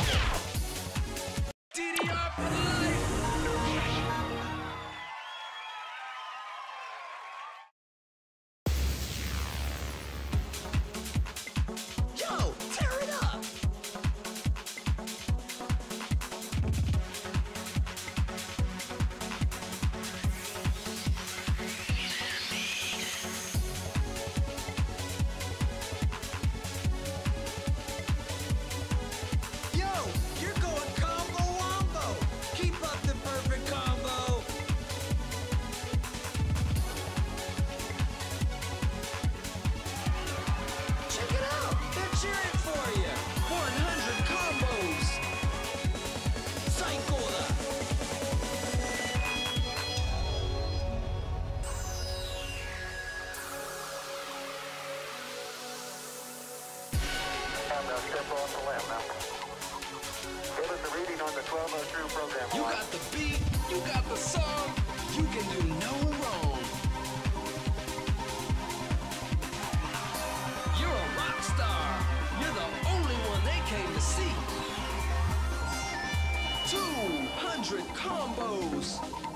level. DDR for life! Yo, tear it up! Now step off the lamp now. Give us a reading on the 12-hour true program. You got the beat, you got the song, you can do no wrong. You're a rock star. You're the only one they came to see. 200 combos.